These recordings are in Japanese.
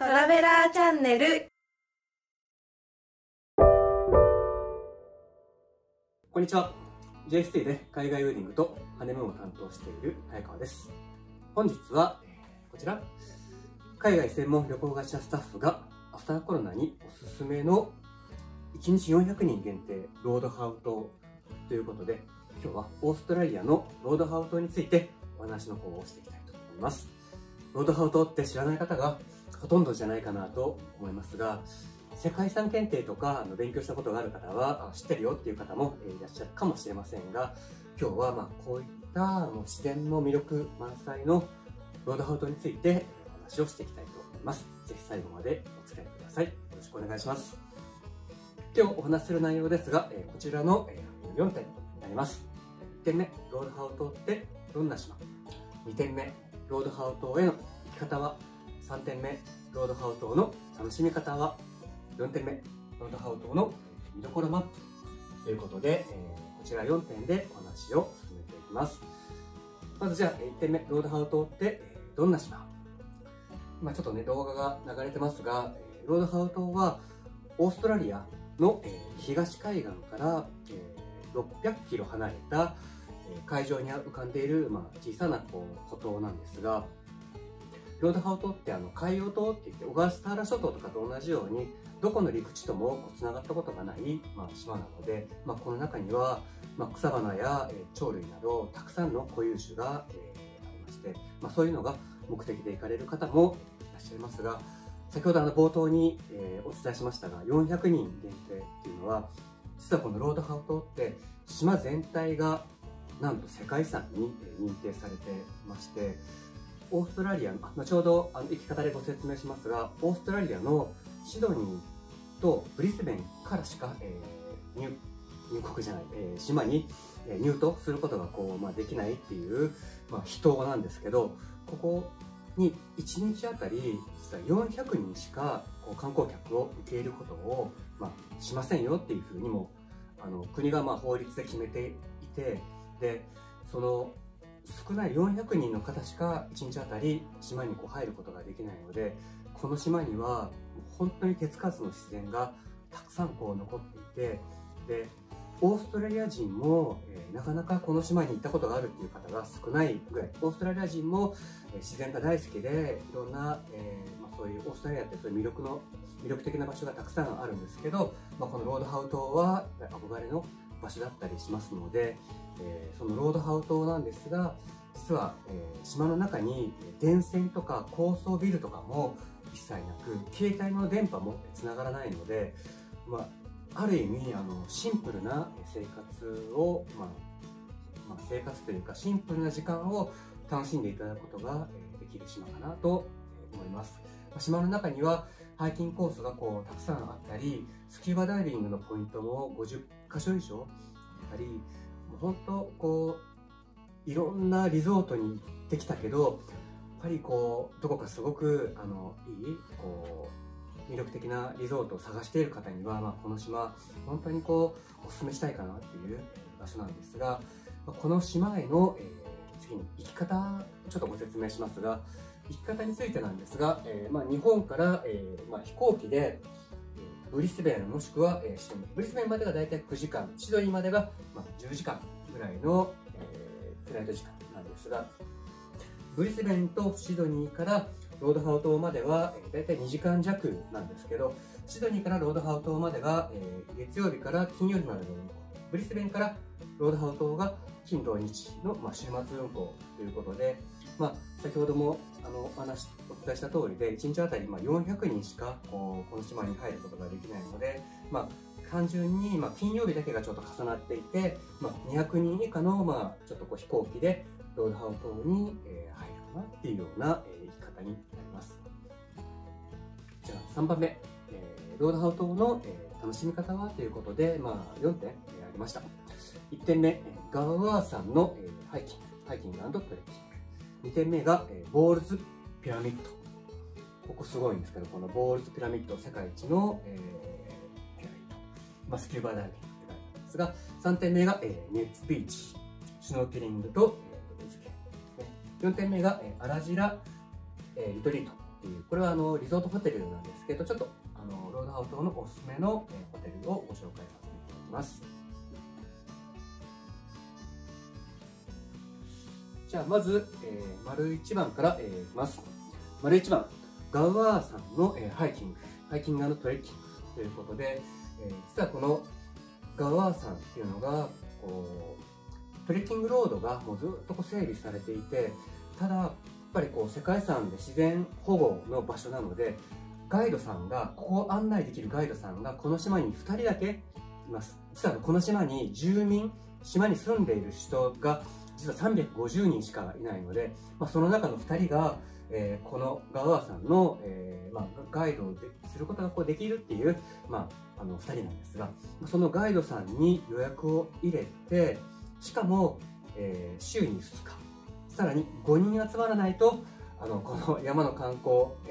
トラベラーチャンネル。こんにちは。 JST で海外ウェディングとハネムーンを担当している早川です。本日はこちら、海外専門旅行会社スタッフがアフターコロナにおすすめの1日400人限定ロードハウ島ということで、今日はオーストラリアのロードハウ島についてお話の方をしていきたいと思います。ロードハウ島って知らない方がほとんどじゃないかなと思いますが、世界遺産検定とか勉強したことがある方は知ってるよっていう方もいらっしゃるかもしれませんが、今日はこういった自然の魅力満載のロードハウ島についてお話をしていきたいと思います。ぜひ最後までお付き合いください。よろしくお願いします。今日お話しする内容ですが、こちらの4点になります。1点目、ロードハウ島ってどんな島。2点目、ロードハウ島への行き方は。3点目、ロードハウ島の楽しみ方は。4点目、ロードハウ島の見どころマップということで、こちら4点でお話を進めていきます。まずじゃあ1点目、ロードハウ島ってどんな島。今ちょっとね動画が流れてますが、ロードハウ島はオーストラリアの東海岸から600キロ離れた海上に浮かんでいる小さな孤島なんですが、ロードハウ島って海洋島っていって、小笠原諸島とかと同じようにどこの陸地ともつながったことがない島なので、この中には草花や鳥類などたくさんの固有種がありまして、そういうのが目的で行かれる方もいらっしゃいますが、先ほど冒頭にお伝えしましたが、400人限定っていうのは、実はこのロードハウ島って島全体がなんと世界遺産に認定されていまして、オーストラリアの、ちょうど行き方でご説明しますが、オーストラリアのシドニーとブリスベンからしか、島に入島することができないっていう、秘島なんですけど、ここに1日あたり実は400人しか観光客を受け入れることを、しませんよっていうふうにも国が法律で決めていて、でその少ない400人の方しか1日あたり島に入ることができないので、この島には本当に手つかずの自然がたくさん残っていて、でオーストラリア人も、なかなかこの島に行ったことがあるっていう方が少ないぐらい、オーストラリア人も、自然が大好きで、いろんな、そういうオーストラリアってそういう魅力的な場所がたくさんあるんですけど、このロードハウ島は憧れの場所だったりしますので、そのロードハウ島なんですが、実は、島の中に電線とか高層ビルとかも一切なく、携帯の電波もつながらないので、ある意味シンプルな生活を、生活というかシンプルな時間を楽しんでいただくことができる島かなと思います。島の中にはハイキングコースがたくさんあったり、スキューバダイビングのポイントも50か所以上あったり、本当いろんなリゾートに行ってきたけど、やっぱりどこかすごくいい魅力的なリゾートを探している方には、この島本当におすすめしたいかなっていう場所なんですが、この島への、次に行き方ちょっとご説明しますが、行き方についてなんですが、日本から、飛行機でブリスベンもしくはシドニー、ブリスベンまでがだいたい9時間、シドニーまでが10時間ぐらいの、フライト時間なんですが、ブリスベンとシドニーからロードハウ島まではだいたい2時間弱なんですけど、シドニーからロードハウ島までが、月曜日から金曜日までの運行、ブリスベンからロードハウ島が金土日の、週末運行ということで、先ほどもお伝えした通りで、1日あたり400人しかこの島に入ることができないので、単純に金曜日だけがちょっと重なっていて、200人以下のちょっと飛行機でロードハウ島に入るかなっていうような行き方になります。じゃあ3番目、ロードハウ島の楽しみ方はということで、4点ありました。1点目、ガワー山のハイキング&トレッキング。2点目がボールズピラミッド。ここすごいんですけど、このボールズピラミッド、世界一のピラミッド、スキューバダイビングって感じなんですが、3点目がネッツビーチ、シュノーケリングと水着ですね。4点目がアラジラリトリート。っていう、これはリゾートホテルなんですけど、ちょっとロードハウ島のおすすめのホテルをご紹介させていただきます。じゃあまず、丸1番から、いきます。丸1番ガウアーさんの、ハイキング&トレッキングということで、実はこのガウアーさんっていうのがこうトレッキングロードがもうずっとこう整備されていて、ただやっぱりこう世界遺産で自然保護の場所なので、ガイドさんがここを案内できるガイドさんがこの島に2人だけいます。実はこの島に住民、島に住んでいる人が実は350人しかいないので、その中の2人が、このガウアーさんの、ガイドをすることがこうできるっていう、2人なんですが、そのガイドさんに予約を入れて、しかも、週に2日、さらに5人集まらないとこの山の観光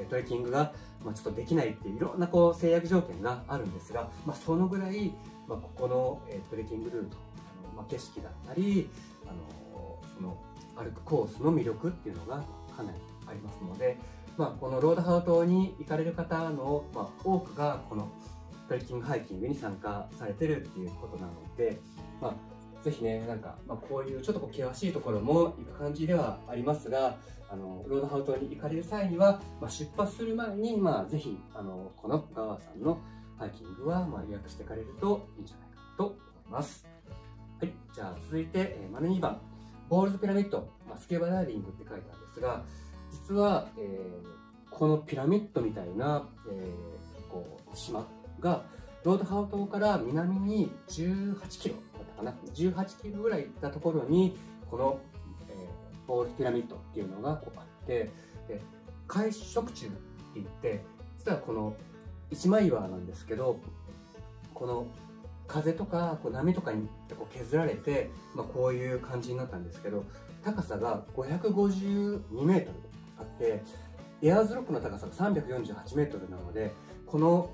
トレッキングが、ちょっとできないっていういろんなこう制約条件があるんですが、そのぐらい、ここの、トレッキングルート、景色だったりその歩くコースの魅力っていうのがかなりありますので、このロードハウ島に行かれる方の、多くがこのトレッキングハイキングに参加されてるっていうことなので、ぜひね、なんか、こういうちょっとこう険しいところも行く感じではありますが、ロードハウ島に行かれる際には、出発する前に、ぜひこのガワーさんのハイキングは、予約していかれるといいんじゃないかと思います。はい、じゃあ続いて、丸2番ボールズピラミッド、スキューバダイビングって書いてあるんですが、実は、このピラミッドみたいな、こう島がロードハウ島から南に18キロだったかな、18キロぐらい行ったところにこの、ボールズピラミッドっていうのがこうあって、で海食柱って言って、実はこの一枚岩なんですけど、この風とかこう波とかにこう削られて、こういう感じになったんですけど、高さが552メートルあって、エアーズロックの高さが348メートルなので、この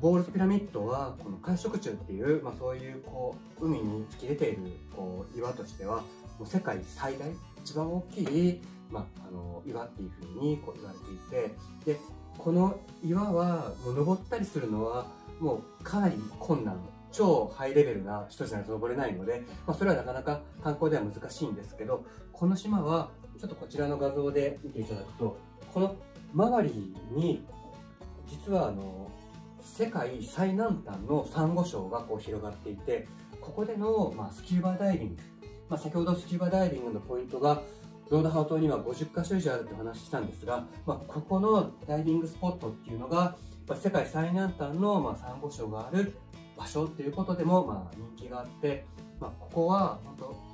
ボールズピラミッドはこの海食中っていう、そういうこう海に突き出ているこう岩としてはもう世界最大、一番大きい、岩っていうふうにこう言われていて、でこの岩はもう登ったりするのはもうかなり困難、超ハイレベルな人じゃないと登れないので、それはなかなか観光では難しいんですけど、この島はちょっとこちらの画像で見ていただくと、この周りに実は世界最南端のサンゴ礁がこう広がっていて、ここでの、スキューバダイビング、先ほどスキューバダイビングのポイントがロードハウ島には50箇所以上あるってお話ししたんですが、ここのダイビングスポットっていうのが世界最南端の、サンゴ礁がある場所ということでも、人気があって、ここは本当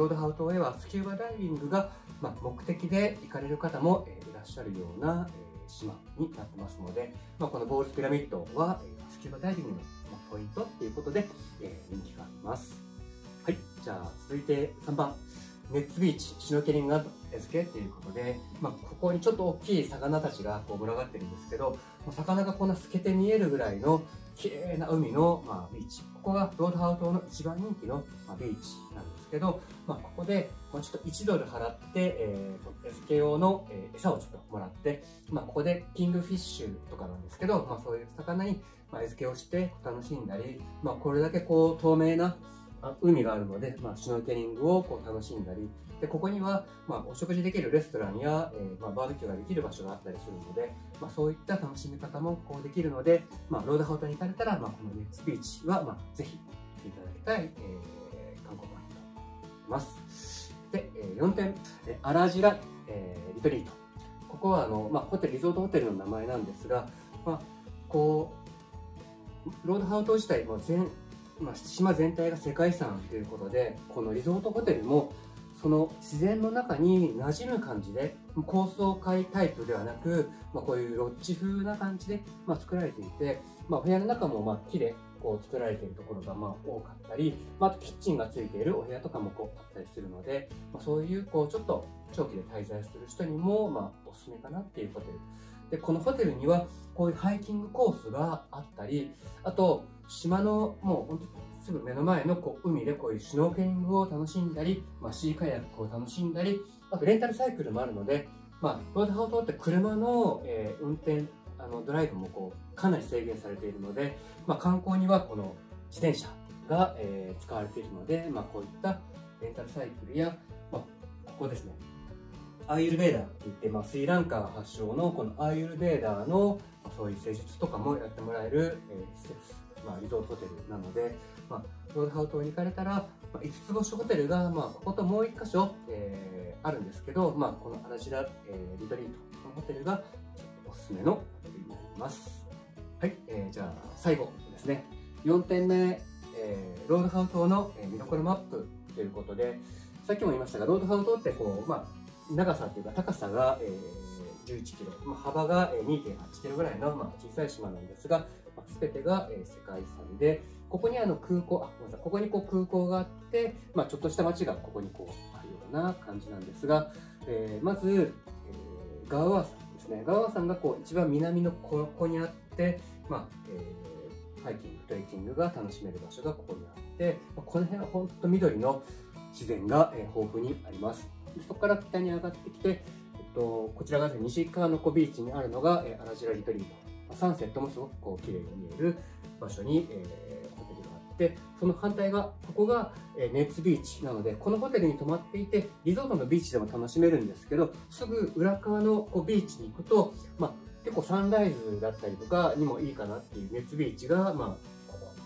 ロードハウ島へはスキューバダイビングが、目的で行かれる方も、いらっしゃるような、島になってますので、このボールズピラミッドは、スキューバダイビングの、ポイントということで、人気があります。はい、じゃあ続いて3番ネッツビーチシュノーケリング&餌付けということで、ここにちょっと大きい魚たちがこう群がってるんですけど、魚がこんな透けて見えるぐらいの綺麗な海の、ビーチ、ここがロードハウ島の一番人気の、ビーチなんですけど、ここで、ちょっと1ドル払って、餌付け用の、餌をちょっともらって、ここでキングフィッシュとかなんですけど、そういう魚に、餌付けをして楽しんだり、これだけこう透明な海があるので、シュノーケリングをこう楽しんだり、でここには、お食事できるレストランや、バーベキューができる場所があったりするので、そういった楽しみ方もこうできるので、ロードハウ島に行かれたら、このネッツビーチは、ぜひ行っていただきたい、観光ポイントになります。で、4点、アラジラ、リトリート。ここはホテル、リゾートホテルの名前なんですが、こうロードハウ島自体も島全体が世界遺産ということで、このリゾートホテルもその自然の中に馴染む感じで、高層階タイプではなく、こういうロッジ風な感じで、作られていて、お部屋の中も木でこう作られているところが多かったり、あとキッチンがついているお部屋とかもこうあったりするので、そういうこうちょっと長期で滞在する人にもおすすめかなっていうホテル。でこのホテルにはこういうハイキングコースがあったり、あと島のもうほんとすぐ目の前のこう海でこういうシュノーケリングを楽しんだり、シーカヤックを楽しんだり、あとレンタルサイクルもあるので、ロードハウトって車の、運転ドライブもこうかなり制限されているので、観光にはこの自転車が、使われているので、こういったレンタルサイクルや、ここですね、アーユルヴェーダーっていって、スリランカ発祥のこのアーユルヴェーダーのそういう施術とかもやってもらえる、施設、リゾートホテルなので、ロードハウ島に行かれたら、5つ星ホテルが、ここともう1箇所、あるんですけど、このアラジラ、リトリートのホテルがおすすめのホテルになります。はい、じゃあ最後ですね、4点目、ロードハウ島の見どころマップということで、さっきも言いましたが、ロードハウ島ってこう、長さというか高さが、11キロ、幅が 2.8 キロぐらいの、小さい島なんですが、全てが、世界遺産で、ここに空港、ここにこう空港があって、ちょっとした町がここにこうあるような感じなんですが、まず、ガウアー山ですね。ガウアー山がこう一番南のここにあって、ハイキング、トレッキングが楽しめる場所がここにあって、この辺は本当緑の自然が、豊富にあります。そこから北に上がってきて、こちらが西カーノコビーチにあるのが、アラジラリトリート。サンセットもすごくこう綺麗に見える場所に、ホテルがあって、その反対が、ここが、ネッツビーチなので、このホテルに泊まっていて、リゾートのビーチでも楽しめるんですけど、すぐ裏側のこうビーチに行くと、結構サンライズだったりとかにもいいかなっていうネッツビーチが、ここ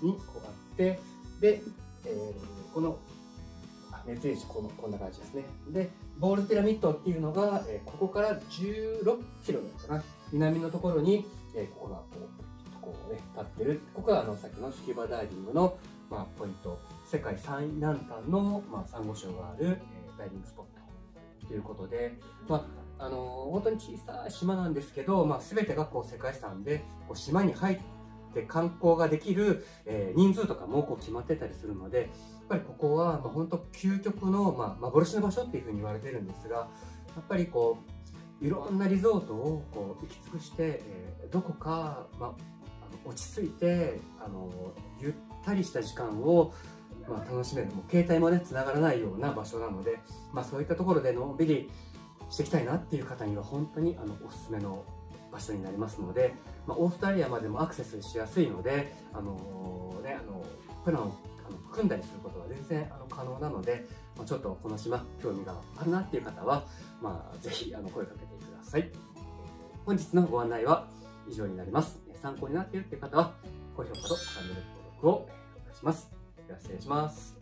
にこうあって、で、この、熱いし、こんな感じですね。で、ボールピラミッドっていうのが、ここから16キロかな、南のところに、ここがこうね、立ってる。ここがさっきのスキューバダイビングの、ポイント。世界最南端の、サンゴ礁がある、ダイビングスポットということで、本当に小さい島なんですけど、全てがこう世界遺産で、こう島に入って、観光ができる人数とかもこう決まってたりするので、やっぱりここは本当究極の幻の場所っていうふうに言われてるんですが、やっぱりこういろんなリゾートをこう行き尽くして、どこか落ち着いてゆったりした時間を楽しめる、もう携帯もねつながらないような場所なので、そういったところでのんびりしていきたいなっていう方には本当におすすめの場所になりますので、オーストラリアまでもアクセスしやすいので、プランを組んだりすることは全然可能なので、ちょっとこの島興味があるなっていう方は、ぜひ声かけてください。本日のご案内は以上になります。参考になっているっていう方は高評価とチャンネル登録をお願いします。では失礼します。